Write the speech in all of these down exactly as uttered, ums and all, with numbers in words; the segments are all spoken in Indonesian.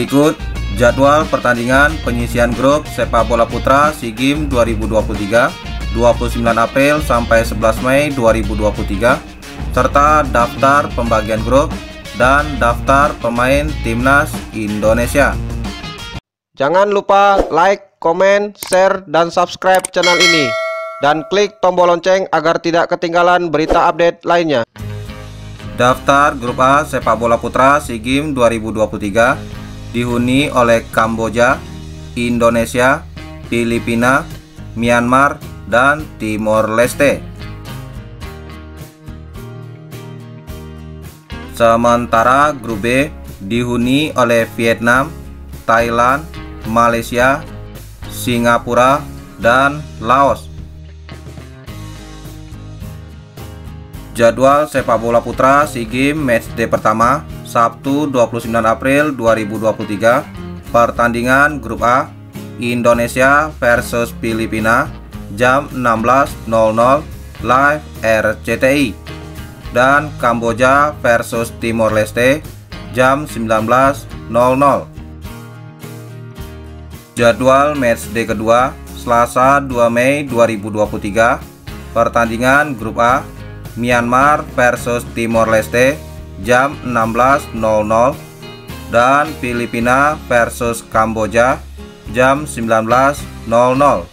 Berikut jadwal pertandingan penyisian grup sepak bola putra SEA Games dua ribu dua puluh tiga dua puluh sembilan April sampai sebelas Mei dua ribu dua puluh tiga, serta daftar pembagian grup dan daftar pemain Timnas Indonesia. Jangan lupa like, komen, share, dan subscribe channel ini. Dan klik tombol lonceng agar tidak ketinggalan berita update lainnya. Daftar grup A sepak bola putra SEA Games dua ribu dua puluh tiga dihuni oleh Kamboja, Indonesia, Filipina, Myanmar, dan Timor Leste. Sementara grup B dihuni oleh Vietnam, Thailand, Malaysia, Singapura, dan Laos. Jadwal sepak bola putra SEA Games matchday pertama Sabtu dua puluh sembilan April dua ribu dua puluh tiga, pertandingan grup A Indonesia versus Filipina jam enam belas nol nol live R C T I, dan Kamboja versus Timor Leste jam sembilan belas nol nol. Jadwal matchday kedua Selasa dua Mei dua ribu dua puluh tiga, pertandingan grup A Myanmar versus Timor Leste jam enam belas nol nol dan Filipina versus Kamboja jam sembilan belas nol nol.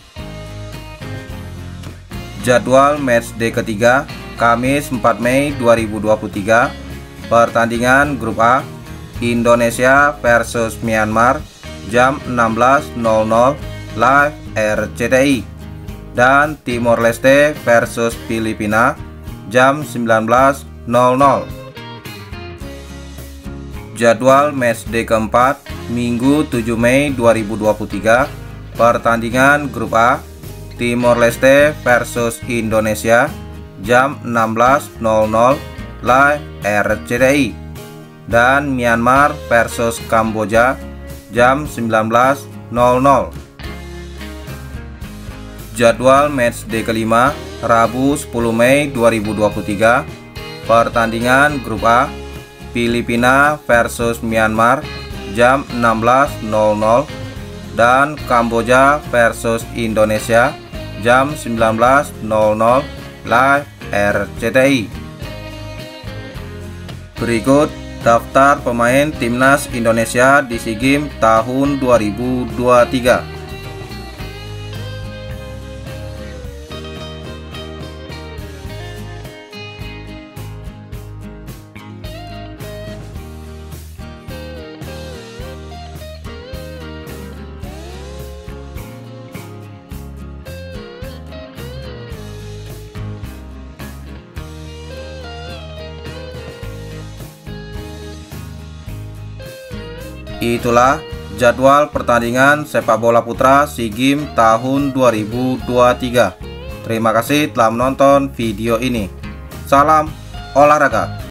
Jadwal matchday ketiga Kamis empat Mei dua ribu dua puluh tiga, pertandingan grup A Indonesia versus Myanmar jam enam belas nol nol live R C T I, dan Timor Leste versus Filipina jam sembilan belas nol nol. Jadwal matchday keempat Minggu tujuh Mei dua ribu dua puluh tiga, pertandingan grup A Timor Leste versus Indonesia jam enam belas nol nol live R C T I, dan Myanmar versus Kamboja jam sembilan belas nol nol. Jadwal matchday kelima Rabu sepuluh Mei dua ribu dua puluh tiga, pertandingan grup A Filipina versus Myanmar jam enam belas nol nol dan Kamboja versus Indonesia jam sembilan belas nol nol live R C T I. Berikut daftar pemain Timnas Indonesia di SEA Games tahun dua ribu dua puluh tiga. Itulah jadwal pertandingan sepak bola putra SEA Games tahun dua ribu dua puluh tiga. Terima kasih telah menonton video ini. Salam olahraga.